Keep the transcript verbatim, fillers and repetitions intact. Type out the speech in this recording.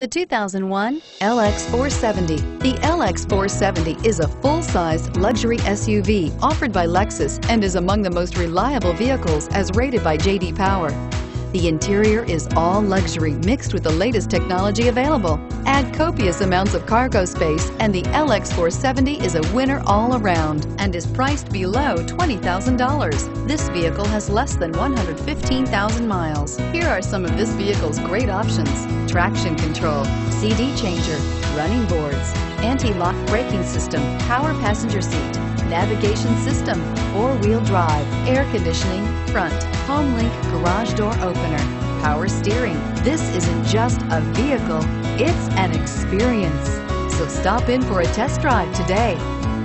The two thousand one L X four seventy. The L X four seventy is a full-size luxury S U V offered by Lexus and is among the most reliable vehicles as rated by J D Power. The interior is all luxury mixed with the latest technology available. Add copious amounts of cargo space and the L X four seventy is a winner all around and is priced below twenty thousand dollars. This vehicle has less than one hundred fifteen thousand miles. Here are some of this vehicle's great options: traction control, C D changer, running boards, anti-lock braking system, power passenger seat, navigation system, four-wheel drive, air conditioning, front, Homelink garage door opener, power steering. This isn't just a vehicle, it's an experience. So stop in for a test drive today.